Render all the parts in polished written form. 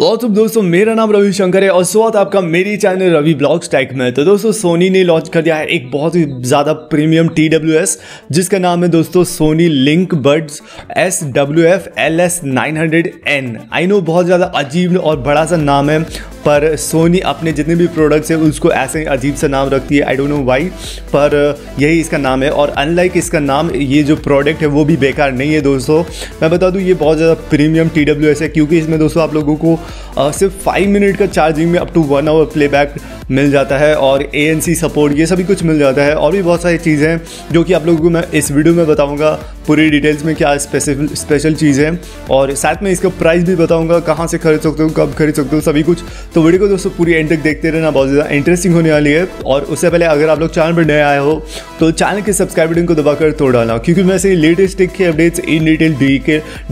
WhatsApp दोस्तों, मेरा नाम रविशंकर है और स्वागत आपका मेरी चैनल रवि ब्लॉग्स टेक में। तो दोस्तों, सोनी ने लॉन्च कर दिया है एक बहुत ही ज़्यादा प्रीमियम TWS जिसका नाम है दोस्तों Sony link buds SWF LS 900N। I know बहुत ज़्यादा अजीब और बड़ा सा नाम है, पर सोनी अपने जितने भी प्रोडक्ट्स हैं उसको ऐसे ही अजीब सा नाम रखती है। आई डोंट नो वाई, पर यही इसका नाम है। और अनलाइक इसका नाम, ये जो प्रोडक्ट है वो भी बेकार नहीं है। दोस्तों मैं बता दूँ, ये बहुत ज़्यादा प्रीमियम TWS है क्योंकि इसमें दोस्तों आप लोगों को सिर्फ 5 मिनट का चार्जिंग में अप टू 1 आवर प्लेबैक मिल जाता है और ANC सपोर्ट ये सभी कुछ मिल जाता है। और भी बहुत सारी चीज़ें हैं जो कि आप लोगों को मैं इस वीडियो में बताऊंगा पूरी डिटेल्स में क्या स्पेशल चीज़ें, और साथ में इसका प्राइस भी बताऊंगा, कहाँ से खरीद सकते हो, कब खरीद सकते हो, सभी कुछ। तो वीडियो को दोस्तों पूरी एंड तक देखते रहना, बहुत ज़्यादा इंटरेस्टिंग होने वाली है। और उससे पहले अगर आप लोग चैनल पर नए आए हो तो चैनल के सब्सक्राइब बटन को दबाकर तोड़ डालना, क्योंकि मैं ऐसे लेटेस्ट टेक के अपडेट्स इन डिटेल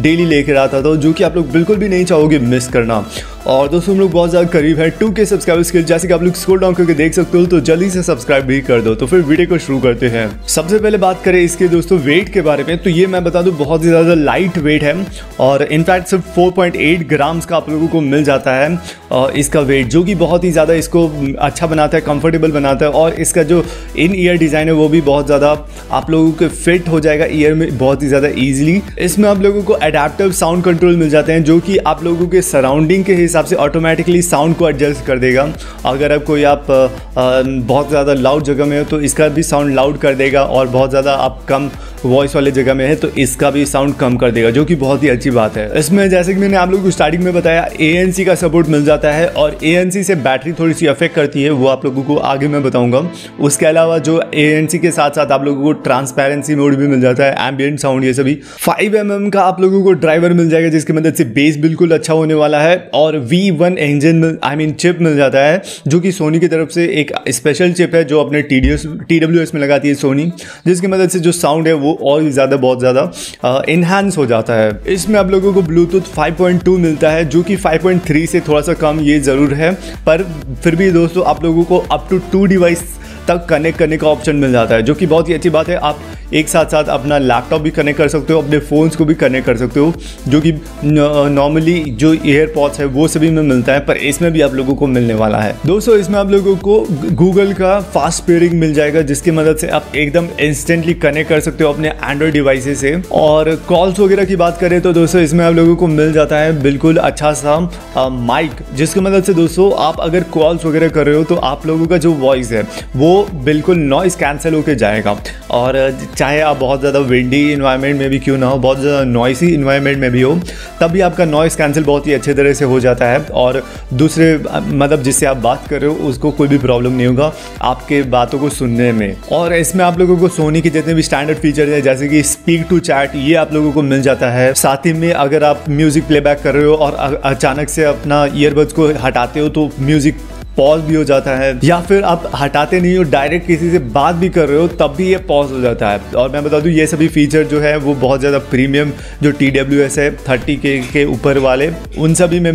डेली लेकर आता था जो कि आप लोग बिल्कुल भी नहीं चाहोगे मिस करना। और दोस्तों हम लोग बहुत ज़्यादा करीब है 2K सब्सक्राइबर्स के, जैसे कि आप लोग स्क्रॉल डाउन करके देख सकते हो, तो जल्दी से सब्सक्राइब भी कर दो। तो फिर वीडियो को शुरू करते हैं। सबसे पहले बात करें इसके दोस्तों वेट के बारे में, तो ये मैं बता दूं बहुत ही ज़्यादा लाइट वेट है और इनफैक्ट सिर्फ 4.8 ग्राम्स का आप लोगों को मिल जाता है और इसका वेट, जो कि बहुत ही ज़्यादा इसको अच्छा बनाता है, कंफर्टेबल बनाता है। और इसका जो इन ईयर डिज़ाइन है वो भी बहुत ज़्यादा आप लोगों के फिट हो जाएगा ईयर में बहुत ही ज़्यादा ईजिली। इसमें आप लोगों को अडेप्टिव साउंड कंट्रोल मिल जाते हैं जो कि आप लोगों के सराउंडिंग के हिसाब से ऑटोमेटिकली साउंड को एडजस्ट कर देगा। अगर आप कोई बहुत ज़्यादा लाउड जगह में हो तो इसका भी साउंड लाउड कर देगा, और बहुत ज़्यादा आप कम वॉइस वाले जगह में है तो इसका भी साउंड कम कर देगा, जो कि बहुत ही अच्छी बात है। इसमें जैसे कि मैंने आप लोगों को स्टार्टिंग में बताया, ANC का सपोर्ट मिल जाता है और ANC से बैटरी थोड़ी सी अफेक्ट करती है, वो आप लोगों को आगे मैं बताऊंगा। उसके अलावा जो ANC के साथ साथ आप लोगों को ट्रांसपेरेंसी मोड भी मिल जाता है, एम्बियंट साउंड, ये सभी। 5mm का आप लोगों को ड्राइवर मिल जाएगा जिसकी मदद से बेस बिल्कुल अच्छा होने वाला है। और V1 इंजन चिप मिल जाता है जो कि सोनी की तरफ से एक स्पेशल चिप है जो अपने TWS में लगाती है सोनी, जिसकी मदद से जो साउंड है और ज़्यादा बहुत ज़्यादा इन्हांस हो जाता है। इसमें आप लोगों को ब्लूटूथ 5.2 मिलता है जो कि 5.3 से थोड़ा सा कम ये ज़रूर है, पर फिर भी दोस्तों आप लोगों को अप टू 2 डिवाइस तक कनेक्ट करने का ऑप्शन मिल जाता है, जो कि बहुत ही अच्छी बात है। आप एक साथ अपना लैपटॉप भी कनेक्ट कर सकते हो, अपने फ़ोन्स को भी कनेक्ट कर सकते हो, जो कि नॉर्मली जो एयरपॉड्स है वो सभी में मिलता है, पर इसमें भी आप लोगों को मिलने वाला है। दोस्तों इसमें आप लोगों को गूगल का फास्ट पेयरिंग मिल जाएगा जिसकी मदद से आप एकदम इंस्टेंटली कनेक्ट कर सकते हो अपने एंड्रॉइड डिवाइसेस से। और कॉल्स वगैरह की बात करें तो दोस्तों इसमें आप लोगों को मिल जाता है बिल्कुल अच्छा सा माइक, जिसकी मदद से दोस्तों आप अगर कॉल्स वगैरह कर रहे हो तो आप लोगों का जो वॉइस है वो बिल्कुल नॉइस कैंसिल होकर जाएगा। और चाहे आप बहुत ज़्यादा विंडी इन्वायरमेंट में भी क्यों ना हो, बहुत ज़्यादा नॉइसी इन्वायरमेंट में भी हो, तब भी आपका नॉइस कैंसिल बहुत ही अच्छे तरह से हो जाता है। और दूसरे मतलब जिससे आप बात कर रहे हो उसको कोई भी प्रॉब्लम नहीं होगा आपके बातों को सुनने में। और इसमें आप लोगों को सोनी के जितने भी स्टैंडर्ड फीचर हैं जैसे कि स्पीक टू चैट, ये आप लोगों को मिल जाता है। साथ ही में अगर आप म्यूज़िक प्लेबैक कर रहे हो और अचानक से अपना ईयरबड्स को हटाते हो तो म्यूज़िक पॉज भी हो जाता है, या फिर आप हटाते नहीं हो, डायरेक्ट किसी से बात भी कर रहे हो तब भी ये पॉज हो जाता है। और मैं बता दूं ये सभी फीचर जो है वो बहुत ज़्यादा प्रीमियम जो TWS है 30K के ऊपर वाले उन सभी में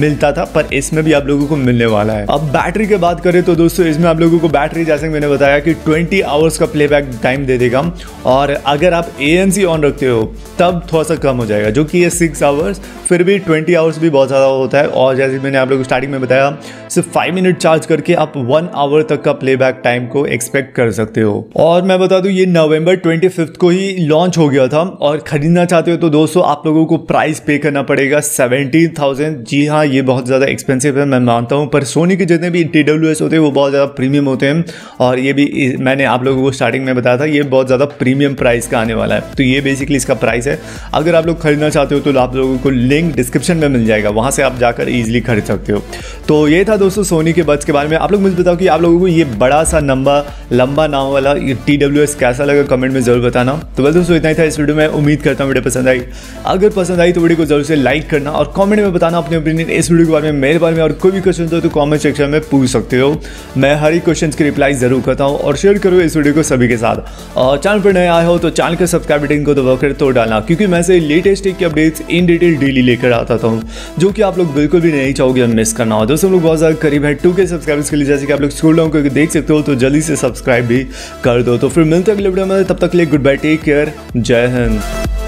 मिलता था, पर इसमें भी आप लोगों को मिलने वाला है। अब बैटरी की बात करें तो दोस्तों इसमें आप लोगों को बैटरी, जैसे मैंने बताया कि 20 आवर्स का प्लेबैक टाइम दे देगा, और अगर आप ANC ऑन रखते हो तब थोड़ा सा कम हो जाएगा जो कि ये 6 आवर्स, फिर भी 20 आवर्स भी बहुत ज़्यादा होता है। और जैसे मैंने आप लोगों को स्टार्टिंग में बताया, सिर्फ 5 मिनट चार्ज करके आप 1 आवर तक का प्लेबैक टाइम को एक्सपेक्ट कर सकते हो। और मैं बता दूं ये नवंबर 25 को ही लॉन्च हो गया था, और खरीदना चाहते हो तो दोस्तों आप लोगों को प्राइस पे करना पड़ेगा 17,000। जी हाँ, ये बहुत ज़्यादा एक्सपेंसिव है मैं मानता हूँ, पर सोनी के जितने भी TWS होते हैं वो बहुत ज़्यादा प्रीमियम होते हैं, और ये भी मैंने आप लोगों को स्टार्टिंग में बताया था ये बहुत ज़्यादा प्रीमियम प्राइस का आने वाला है। तो ये बेसिकली इसका प्राइस है। अगर आप लोग खरीदना चाहते हो तो आप लोगों को लिंक डिस्क्रिप्शन में मिल जाएगा, वहाँ से आप जाकर ईजिली खरीद सकते हो। तो ये था दोस्तों सोनी के बर्ड्स के बारे में। आप लोग मुझे बताओ कि आप लोगों को ये बड़ा सा लंबा नाम वाला TWS कैसा लगा, कमेंट में ज़रूर बताना। तो बस दोस्तों इतना ही था इस वीडियो में, उम्मीद करता हूँ वीडियो पसंद आई। अगर पसंद आई तो वीडियो को जरूर से लाइक करना और कमेंट में बताना अपने ओपिनियन इस वीडियो के बारे में, मेरे बारे में। और कोई भी क्वेश्चन हो तो कॉमेंट सेक्शन में पूछ सकते हो, मैं हर एक क्वेश्चन की रिप्लाई ज़रूर करता हूँ। और शेयर करो इस वीडियो को सभी के साथ, और चैनल पर नए आए हो तो चैनल के सब्सक्राइब बटन को दबाकर तोड़ डालना, क्योंकि मैं से लेटेस्ट टेक के अपडेट्स इन डिटेल डेली लेकर आता हूँ जो कि आप लोग बिल्कुल भी नहीं चाहोगे मिस करना। हो दोस्तों लोग बहुत ज़्यादा करीब है 2K सब्सक्राइबर्स के लिए, जैसे कि आप लोग स्क्रॉल डाउन करके देख सकते हो, तो जल्दी से सब्सक्राइब भी कर दो। तो फिर मिलते हैं अगले वीडियो में, तब तक के लिए गुड बाय, टेक केयर, जय हिंद।